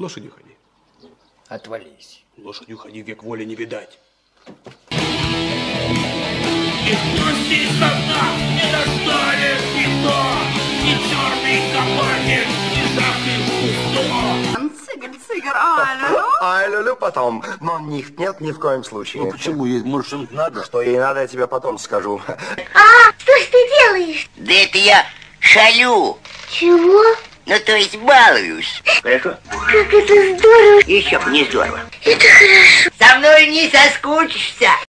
Лошадью ходи. Отвались. Лошадью ходи, век воли не видать. И пусти со дна, не достанет никто, ни черный кабанец, ни жахнет пусто. Цигар, ай-лю-лю потом. Но них нет ни в коем случае. Ну почему? Ей, может, надо? Что ей надо, я тебе потом скажу. А, что ж ты делаешь? Да это я шалю. Чего? Ну, то есть балуюсь. Хорошо? Как это здорово. Еще бы не здорово. Это хорошо. Со мной не соскучишься.